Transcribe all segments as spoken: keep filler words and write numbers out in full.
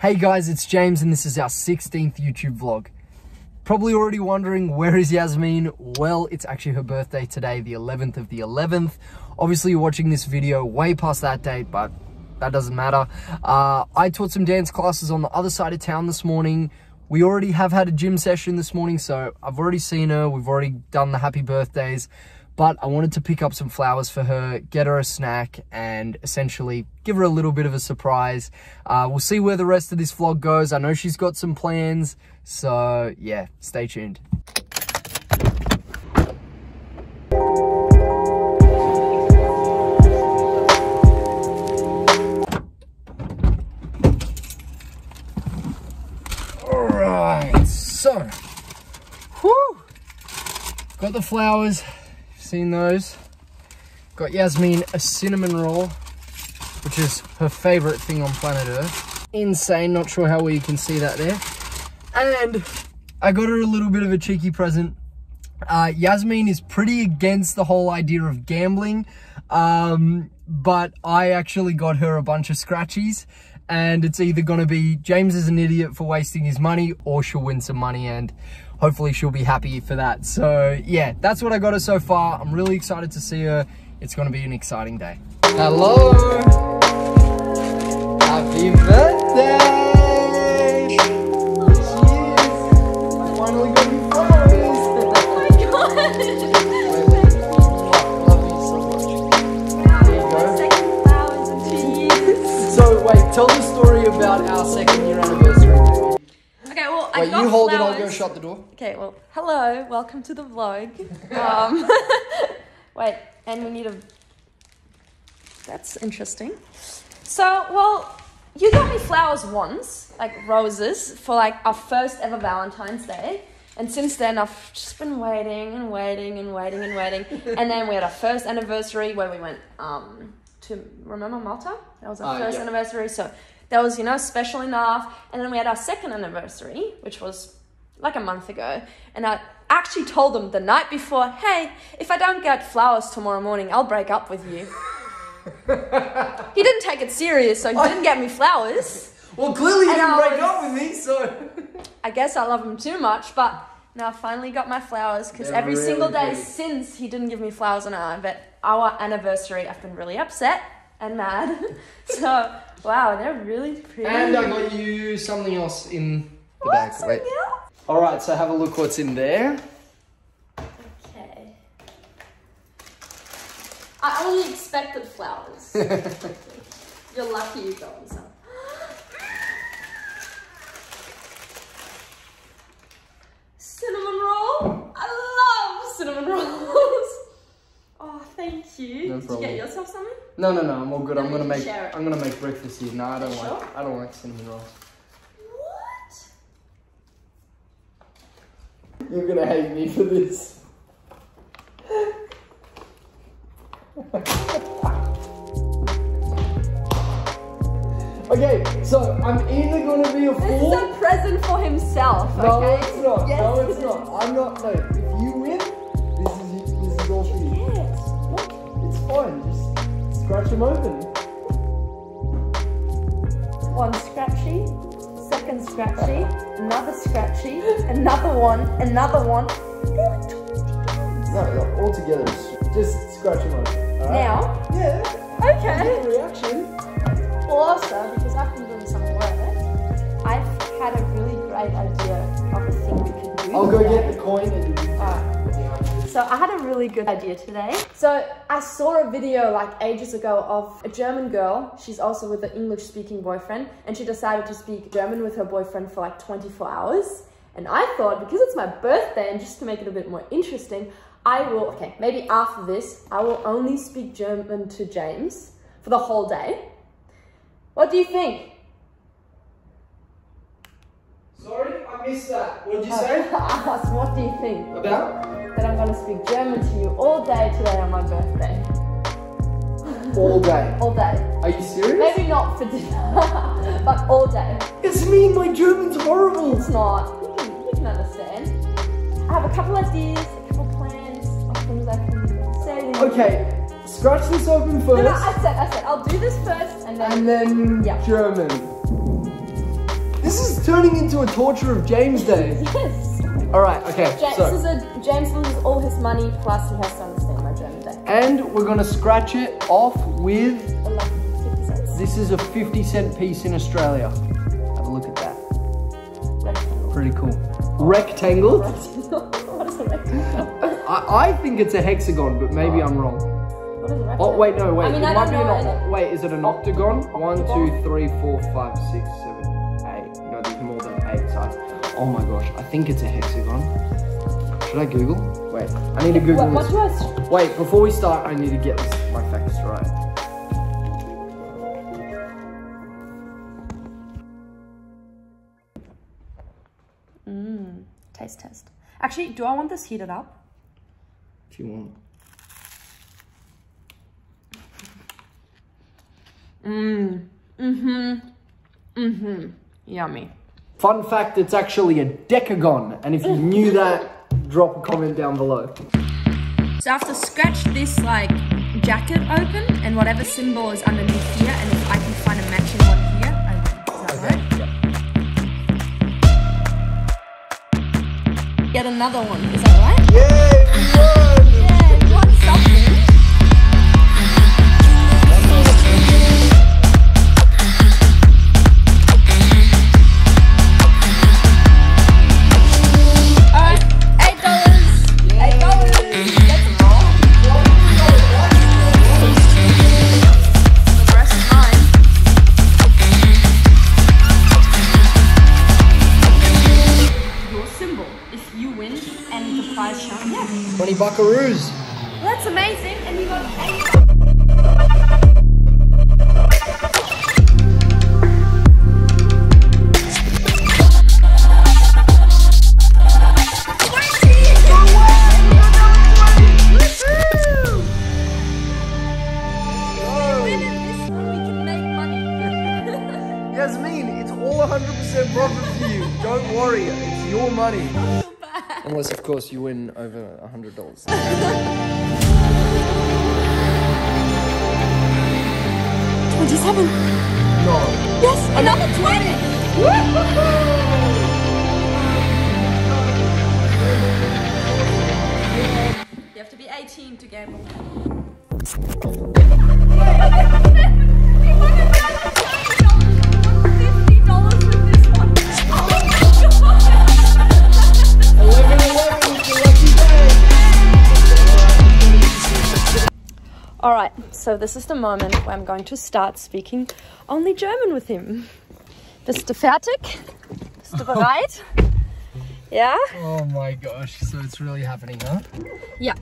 Hey guys, it's James and this is our sixteenth YouTube vlog. Probably already wondering, where is Jasmin? Well, it's actually her birthday today, the eleventh of the eleventh. Obviously you're watching this video way past that date, but that doesn't matter. Uh, I taught some dance classes on the other side of town this morning. We already have had a gym session this morning, so I've already seen her. We've already done the happy birthdays, but I wanted to pick up some flowers for her, get her a snack, and essentially give her a little bit of a surprise. Uh, we'll see where the rest of this vlog goes. I know she's got some plans, so yeah, stay tuned. So, whew, got the flowers, seen those. Got Jasmin a cinnamon roll, which is her favorite thing on planet Earth. Insane, not sure how well you can see that there. And I got her a little bit of a cheeky present. Uh, Jasmin is pretty against the whole idea of gambling, um, but I actually got her a bunch of scratchies. And it's either going to be James is an idiot for wasting his money, or she'll win some money, and hopefully she'll be happy for that. So yeah, that's what I got her so far. I'm really excited to see her. It's going to be an exciting day. Hello. Happy birthday. Cheers. I finally got you flowers. Oh my God. Tell the story about our second year anniversary. Okay, well, I Wait, got you hold flowers. It, I'll go shut the door. Okay, well, hello, welcome to the vlog. Um, wait, and we need a... That's interesting. So, well, you got me flowers once, like roses, for like our first ever Valentine's Day. And since then, I've just been waiting and waiting and waiting and waiting. And then we had our first anniversary where we went... Um, to remember Malta, that was our uh, first yeah. anniversary, so that was, you know, special enough. And then we had our second anniversary, which was like a month ago, and I actually told them the night before, hey, if I don't get flowers tomorrow morning, I'll break up with you. He didn't take it serious, so he I... didn't get me flowers. Well, clearly he didn't break was... up with me, so... I guess I love him too much, but now I finally got my flowers, because every really single day pretty. Since he didn't give me flowers on our but our anniversary, I've been really upset and mad. So, wow, they're really pretty. And I got you something else in the what, bag. Something Wait. Else? All right, so have a look what's in there. Okay. I only expected flowers. You're lucky you got me something. Cinnamon roll? I love cinnamon rolls. Oh, thank you. No Did problem. You get yourself something? No, no, no. I'm all good. No, I'm gonna make. I'm gonna make breakfast here. No, I don't sure? like. I don't like cinnamon rolls. What? You're gonna hate me for this. Okay, so I'm either gonna be a this fool. This is a present for himself. Okay? No, it's not. Yes. No, it's not. I'm not. No, if you win, this is this is all for you. Fine, just scratch them open. One scratchy, second scratchy, another scratchy, another one, another one. No, no, all together. Just scratch them open. All right? Now? Yeah. Okay. Reaction. Well, also, because I've been doing some work, I've had a really great idea of a thing we could do. I'll go today. Get the coin and do So I had a really good idea today. So I saw a video like ages ago of a German girl. She's also with an English speaking boyfriend, and she decided to speak German with her boyfriend for like twenty-four hours. And I thought, because it's my birthday and just to make it a bit more interesting, I will, okay, maybe after this, I will only speak German to James for the whole day. What do you think? Sorry, I missed that. What did you say? I asked, what do you think? About? That I'm going to speak German to you all day today on my birthday. All day? All day. Are you serious? Maybe not for dinner, but all day. It's me, my German's horrible. It's not. You can, you can understand. I have a couple ideas, a couple plans, of things I can say. Okay, scratch this open first. No, no, I said, I said, I'll do this first and then... And then yeah. German. It's turning into a torture of James day. Yes. All right, okay. James, so. is a, James loses all his money, plus he has to understand my German day. And we're going to scratch it off with... fifty cents. This is a fifty cent piece in Australia. Have a look at that. Rectangle. Pretty cool. Rectangle? Rectangle. What is a rectangle? I, I think it's a hexagon, but maybe oh. I'm wrong. What is a rectangle? Oh, wait, no, wait. I mean, it I might be know, an I Wait, is it an octagon? octagon? One, two, three, four, five, six, seven, eight. No, there's more than eight sides. Oh my gosh, I think it's a hexagon. Should I Google? Wait, I need to Google what, this. What do I... Wait, before we start, I need to get this, my facts right. Mmm, taste test. Actually, do I want this heated up? If you want. Mmm, mm-hmm, mm-hmm, yummy. Fun fact, it's actually a decagon, and if you knew that, drop a comment down below. So I have to scratch this, like, jacket open, and whatever symbol is underneath here, and if I can find a matching one here, I will. Is that okay. right? Yeah. Yet another one, is that right? Yay! We won! Yeah, we won something. Buckaroos. Well, that's amazing, and you got eight. If we win in this one, we can make money. Jasmin, it's all one hundred percent profit for you. Don't worry, it's your money. Unless, of course, you win over a hundred dollars. twenty-seven. No. Yes, another twenty. You have to be eighteen to gamble. We won another twenty dollars. fifty dollars with this one. Oh my God. Alright, so this is the moment where I'm going to start speaking only German with him. Bist du fertig? Bist du bereit? Yeah? Oh my gosh, so it's really happening, huh? Yeah.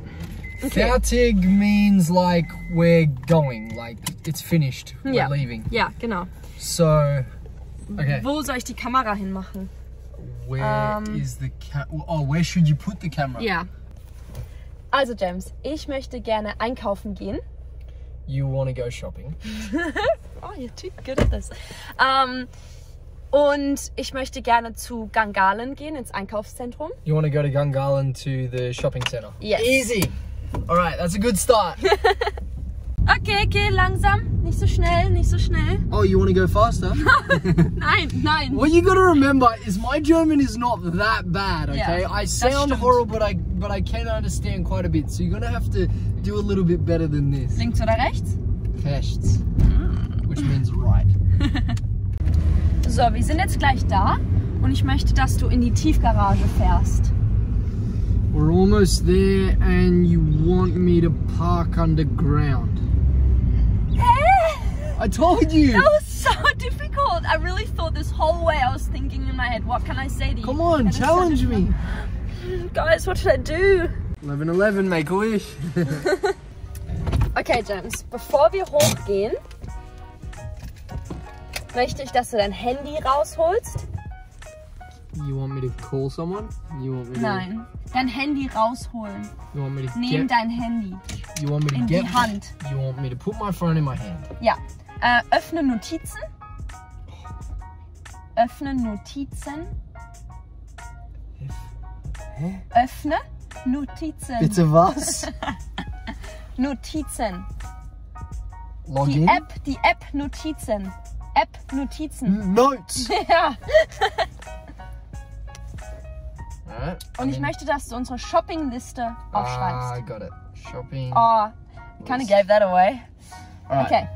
Okay. Fertig means like we're going, like it's finished, we're yeah. leaving. Yeah, genau. So, okay. Wo soll ich die Kamera hinmachen? Where um, is the ca- Oh, where should you put the camera? Yeah. Also James, ich möchte gerne einkaufen gehen. You want to go shopping? Oh, you're too good at this. Um, und ich möchte gerne zu Gangalan gehen, ins Einkaufszentrum. You want to go to Gangalan to the shopping center? Yes. Easy. All right, that's a good start. Okay, okay, langsam. Nicht so schnell, nicht so schnell. Oh, you want to go faster? Nein, nein. What you got to remember is my German is not that bad, okay? Yeah, I sound horrible, but I but I can understand quite a bit. So you're going to have to do a little bit better than this. Links oder rechts? Rechts. Mm. Which means right. So, wir sind jetzt gleich da und ich möchte, dass du in die Tiefgarage fährst. We're almost there and you want me to park underground. I told you! That was so difficult! I really thought this whole way. I was thinking in my head, what can I say to you? Come on, challenge me! Guys, what should I do? eleven eleven, make a wish! Okay, James, bevor wir hochgehen, möchte ich, dass du dein Handy rausholst. You want me to call someone? You want me to... Nein, dein Handy rausholen. You want me to Nehm get... dein Handy you want me to in get... die Hand. You want me to put my phone in my hand? Ja. Äh, öffne Notizen. Öffne Notizen. Öff. Hä? Öffne Notizen. Bitte was? Notizen. Login? Die App, die App Notizen. App Notizen. Notes! Ja. Alright. Und ich möchte, dass du unsere Shoppingliste aufschreibst. Ah, got it. Shopping. Oh, kind of gave that away. Alright. Okay.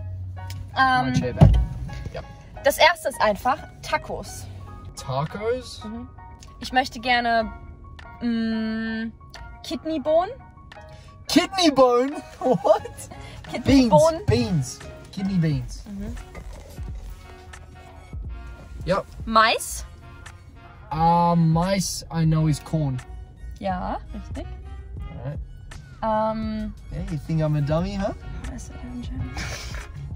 Um, yep. Das erste ist einfach Tacos. Tacos? Mhm. Ich möchte gerne mm, Kidneybohnen. Kidneybohnen? What? Kidneybohnen. Beans. Beans. Kidney beans. Mhm. Yep. Mais. Ah, uh, mais, I know, is corn. Ja, richtig. Alright. Um, yeah, you think I'm a dummy, huh?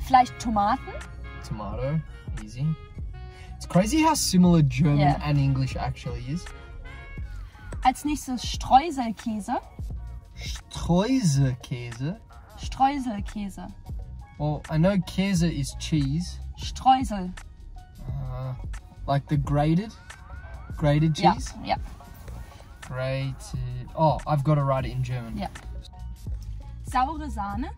Vielleicht Tomaten. Tomato, easy. It's crazy how similar German yeah. and English actually is. Als nächstes Streuselkäse. Streuselkäse? Streuselkäse. Well, I know Käse is cheese. Streusel. Uh, like the grated? Grated cheese? Yeah, yeah. Grated... Oh, I've got to write it in German. Yeah. Saure Sahne.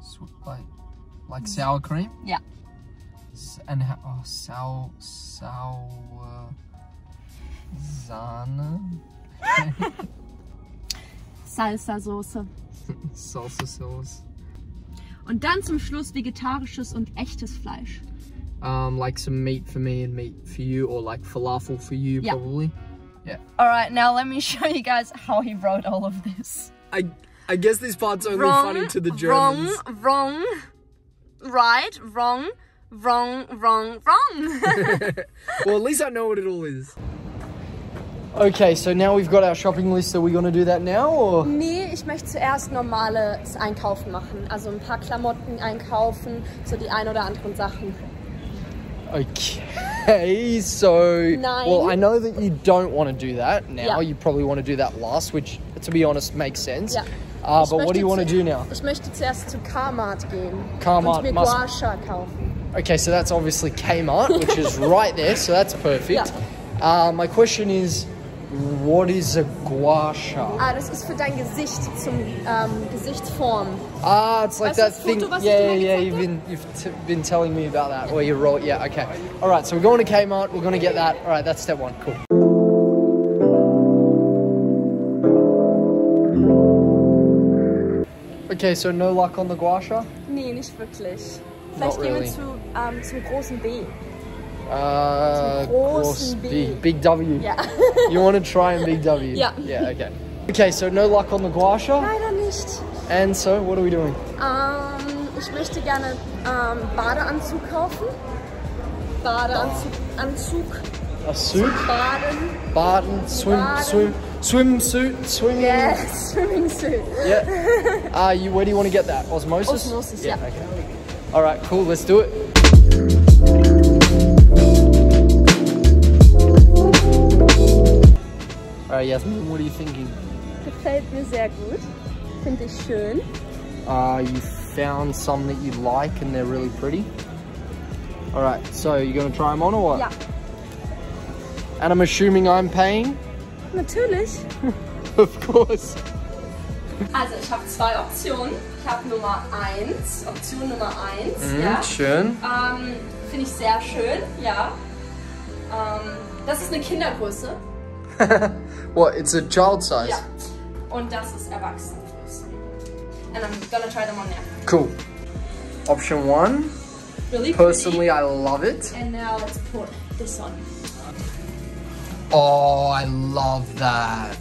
S like, like sour cream? Yeah. S and how... Oh, sour... Sour... Sahne? Salsa Soße. Salsa Sauce. Und dann zum Schluss vegetarisches und echtes Fleisch. Um, like some meat for me and meat for you, or like falafel for you, yeah. probably. Yeah. All right, now let me show you guys how he wrote all of this. I, I guess this part's only wrong, funny to the Germans. Wrong, wrong, right, wrong, wrong, wrong, wrong. Well, at least I know what it all is. Okay, so now we've got our shopping list. Are we gonna do that now, or? Nee, ich möchte zuerst normales Einkaufen machen. Also ein paar Klamotten einkaufen, so die ein oder anderen Sachen. Okay, so Nine. well, I know that you don't want to do that now. Yeah. You probably want to do that last, which, to be honest, makes sense. Yeah. Uh, but what do you want to do now? Ich möchte zuerst zu Kmart gehen. Kmart. Und mir Guasha kaufen. Okay, so that's obviously Kmart, which is right there. So that's perfect. Yeah. Uh, my question is, what is a guasha? Ah, das ist für dein Gesicht zum um, Gesichtsform. Ah, it's like that thing. Yeah, yeah, yeah. You've been you've been telling me about that. Or you're right. Yeah. Okay. All right. So we're going to Kmart. We're going to get that. All right. That's step one. Cool. Okay. So no luck on the guasha? Nee, nicht wirklich. Vielleicht gehen wir zu um, zum großen B. Uh, course B. Big W. Yeah. You want to try in Big W? Yeah. Yeah, okay. Okay, so no luck on the guasha? Leider nicht. And so, what are we doing? Um, ich möchte gerne um, Badeanzug kaufen. Badeanzug. Anzug. A suit? Baden. Baden. Swim. Baden. Swim. Swimsuit. Swimming. Yeah, swimming suit. Yeah. Uh, you, where do you want to get that? Osmosis? Osmosis, yeah. yeah. Okay. Alright, cool. Let's do it. Alright, Jasmin, what are you thinking? Gefällt mir sehr gut. Finde ich schön. Uh, you found some that you like and they're really pretty. Alright, so you're going to try them on or what? Yeah. And I'm assuming I'm paying? Natürlich. Of course. Also, ich habe zwei Optionen. Ich habe Nummer eins, Option Nummer eins. Mm, ja. Schön. Ähm, finde ich sehr schön, ja. Ähm, das ist eine Kindergröße. What? It's a child size. Yeah. Und das ist Erwachsenengröße. And I'm gonna try them on now. Cool. Option one. Really Personally, pretty. I love it. And now let's pour this on. Oh, I love that.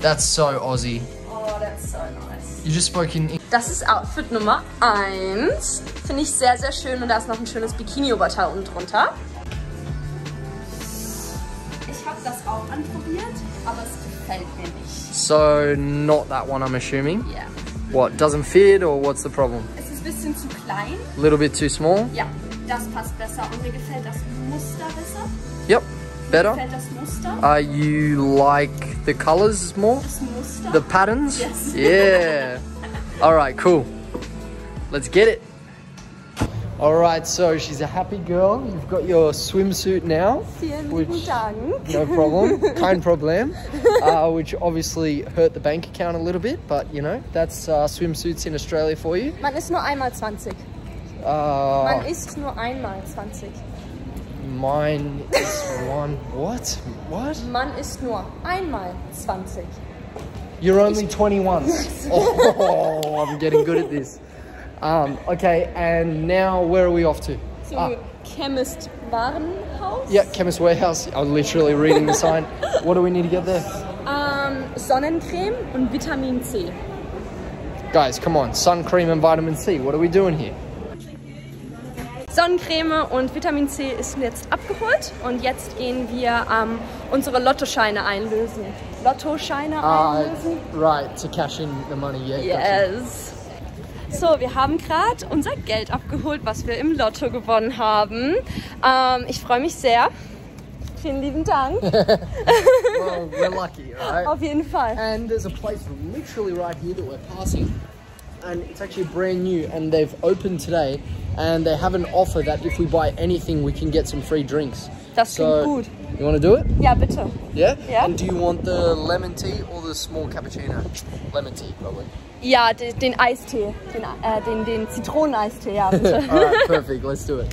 That's so Aussie. Oh, that's so nice. You just spoke in English. Das ist Outfit Nummer eins. Finde ich sehr, sehr schön. Und da ist noch ein schönes Bikini-Oberteil unten drunter. Das auch anprobiert, aber es gefällt mir nicht. So, not that one, I'm assuming? Yeah. What, doesn't fit or what's the problem? Es ist ein bisschen zu klein. A little bit too small? Ja, das passt besser und mir gefällt das Muster besser. Yep, better. Mir gefällt das Muster. Uh, you like the colors more? Das Muster. The patterns? Yes. Yeah. Alright, cool. Let's get it. Alright, so she's a happy girl. You've got your swimsuit now. Which, no problem. Kein problem. Uh, which obviously hurt the bank account a little bit, but you know, that's uh, swimsuits in Australia for you. Man ist nur einmal zwanzig. Uh, Man ist nur einmal zwanzig. Mine is one. What? What? Man ist nur einmal zwanzig. You're only twenty-one. Yes. Oh, I'm getting good at this. Um, okay, and now where are we off to? To ah. Chemist Warehouse? Yeah, Chemist Warehouse. I'm literally reading the sign. What do we need to get there? Um, Sonnencreme and vitamin C. Guys, come on. Sun cream and vitamin C. What are we doing here? Sonnencreme und Vitamin C ist jetzt abgeholt und jetzt gehen wir ähm, unsere Lottoscheine einlösen. Lottoscheine einlösen? Uh, right, to cash in the money. Yeah, yes. So, wir haben gerade unser Geld abgeholt, was wir im Lotto gewonnen haben. Ähm, ich freue mich sehr. Vielen lieben Dank. Well, we're lucky, right? Auf jeden Fall. And there's a place literally right here that we're passing. And it's actually brand new and they've opened today and they have an offer that if we buy anything we can get some free drinks. That's so good. You want to do it? Yeah, bitte. Yeah? Yeah. And do you want the lemon tea or the small cappuccino? Lemon tea, probably. Yeah, den, den Eistee. Den, äh, den, den Zitroneneistee, ja, bitte. Alright, perfect. Let's do it.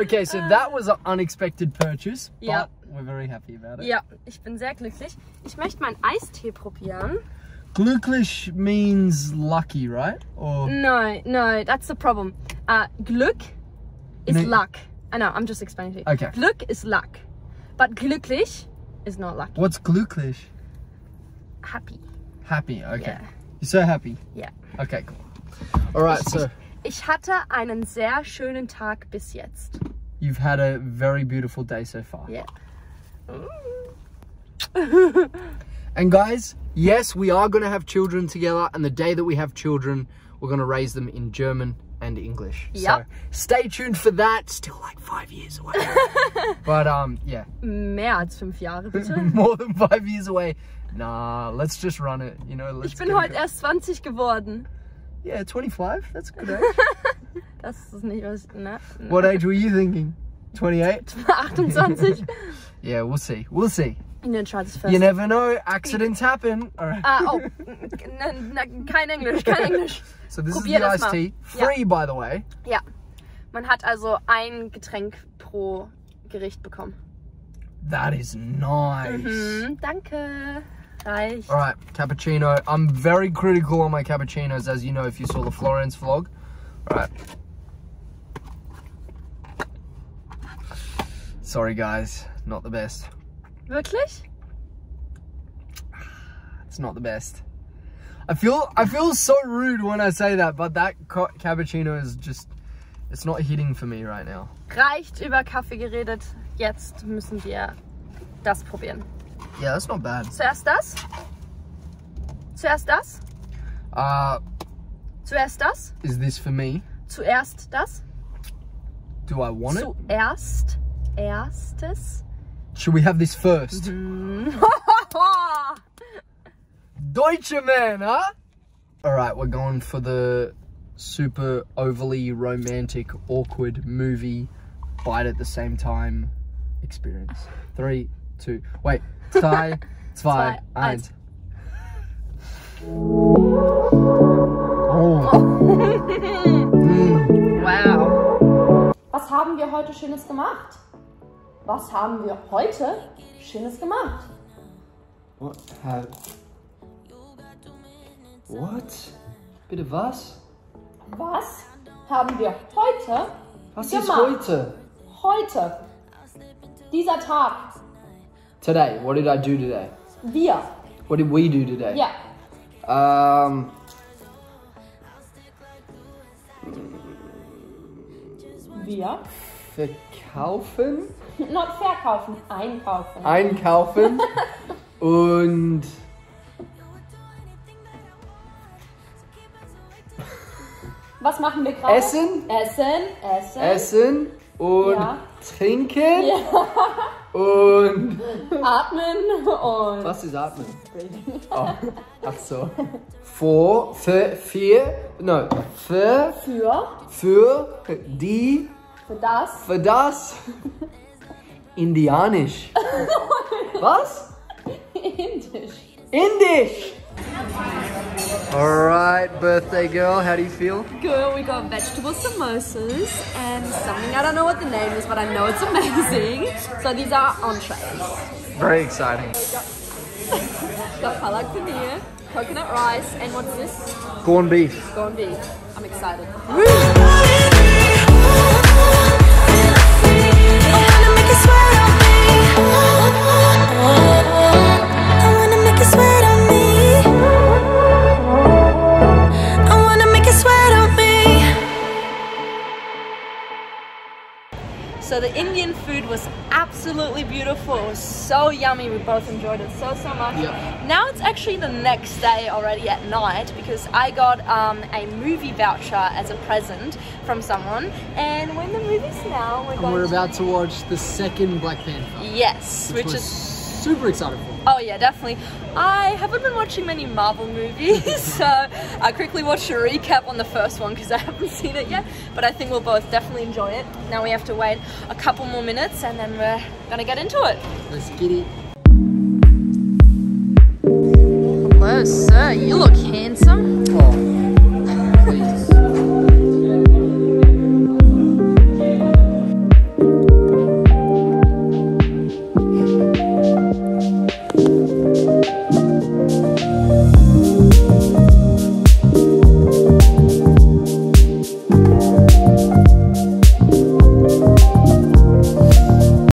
Okay, so that was an unexpected purchase, but yeah, we're very happy about it. Yeah, ich bin sehr glücklich. Ich möchte meinen Eistee probieren. Glücklich means lucky, right? Or no, no, that's the problem. Uh, Glück is no. luck. I uh, know, I'm just explaining it. Okay. Glück is luck, but glücklich is not lucky. What's glücklich? Happy. Happy, okay. Yeah. You're so happy? Yeah. Okay, cool. All right, ich, so... Ich hatte einen sehr schönen Tag bis jetzt. You've had a very beautiful day so far. Yeah. And guys, yes, we are going to have children together. And the day that we have children, we're going to raise them in German and English. Yep. So stay tuned for that. Still like five years away. But um, yeah. Mehr als fünf Jahre, bitte. More than five years away. Nah, let's just run it. You know, let's Ich bin heute erst zwanzig geworden. Yeah, twenty-five. That's a good age. That's not was, no, no. What age were you thinking? twenty-eight? twenty-eight. Yeah, we'll see. We'll see. I'm gonna try this first. You never know. Accidents happen. All right. Uh, oh, no, no, kein English, kein English. So this Probier is the iced tea. Free, yeah, by the way. Yeah. Man hat also ein Getränk pro Gericht bekommen. That is nice. Mm-hmm. Danke. Reicht. All right, cappuccino. I'm very critical on my cappuccinos, as you know, if you saw the Florence vlog. All right. Sorry, guys. Not the best. Wirklich? It's not the best. I feel I feel so rude when I say that, but that cappuccino is just... It's not hitting for me right now. Reicht, über Kaffee geredet. Jetzt müssen wir das probieren. Yeah, that's not bad. Zuerst das? Zuerst das? Uh, Zuerst das? Is this for me? Zuerst das? Do I want Zuerst, it? Zuerst. Erstes. Should we have this first? Mm. Deutsche man, huh? Alright, we're going for the super overly romantic, awkward movie, bite at the same time experience. Three, two, wait. Zwei, zwei, eins. Oh. Mm. Wow. Was haben wir heute Schönes gemacht? Was haben wir heute Schönes gemacht? What? Have... What? Bitte was? Was haben wir heute was gemacht? Was ist heute? Heute. Dieser Tag. Today, what did I do today? Wir. What did we do today? Yeah. Um. Wir. Verkaufen? Not verkaufen, einkaufen. Einkaufen. Und. Was machen wir gerade? Essen. Essen. Essen. Essen. und ja. trinken ja. und atmen und... Was ist atmen? Oh. Ach so. Vor, für, für, nein, für, für, für die, für das, für das, indianisch. Was? Indisch. Indisch! Alright, birthday girl, how do you feel? Good, we got vegetable samosas and something, I don't know what the name is, but I know it's amazing. So these are entrees. Very exciting. Got, got palak paneer, coconut rice, and what's this? Corned beef. Corned beef. I'm excited. So the Indian food was absolutely beautiful. It was so yummy. We both enjoyed it so, so much. Yeah. Now it's actually the next day already at night because I got um, a movie voucher as a present from someone. And we're in the movies now. We're, and going we're about to... to watch the second Black Panther. Yes, which, which is super excited for. Oh yeah, definitely. I haven't been watching many Marvel movies, so I quickly watched a recap on the first one because I haven't seen it yet, but I think we'll both definitely enjoy it. Now we have to wait a couple more minutes and then we're gonna get into it. Let's get it. Hello sir, you look handsome. Oh.